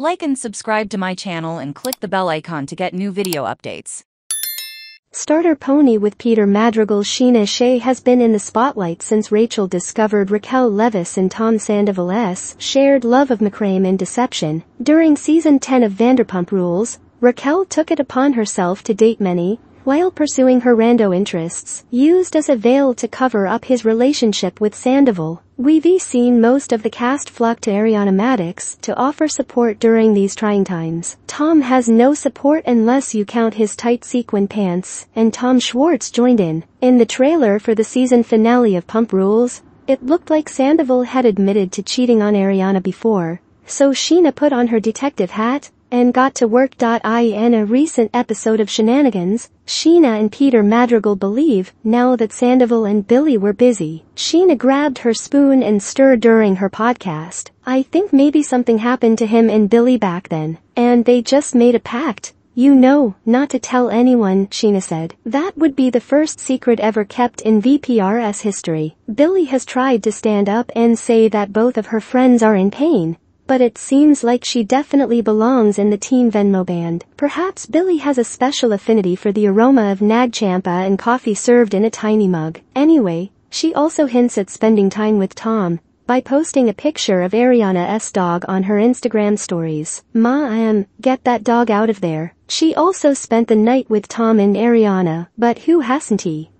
Like and subscribe to my channel and click the bell icon to get new video updates. Starter Pony with Peter Madrigal's Scheana Shay has been in the spotlight since Rachel discovered Raquel Leviss and Tom Sandoval's shared love of macrame and deception. During season 10 of Vanderpump Rules, Raquel took it upon herself to date many, while pursuing her rando interests, used as a veil to cover up his relationship with Sandoval. We've seen most of the cast flock to Ariana Maddox to offer support during these trying times. Tom has no support unless you count his tight sequin pants, and Tom Schwartz joined in. In the trailer for the season finale of Pump Rules, it looked like Sandoval had admitted to cheating on Ariana before, so Scheana put on her detective hat and got to work. In a recent episode of Shenanigans, Scheana and Peter Madrigal believe, now that Sandoval and Billy were busy, Scheana grabbed her spoon and stirred during her podcast. I think maybe something happened to him and Billy back then, and they just made a pact. You know, not to tell anyone, Scheana said. That would be the first secret ever kept in VPRS history. Billy has tried to stand up and say that both of her friends are in pain, but it seems like she definitely belongs in the Teen Venmo band. Perhaps Billy has a special affinity for the aroma of Nag Champa and coffee served in a tiny mug. Anyway, she also hints at spending time with Tom by posting a picture of Ariana's dog on her Instagram stories. Get that dog out of there. She also spent the night with Tom and Ariana, but who hasn't he?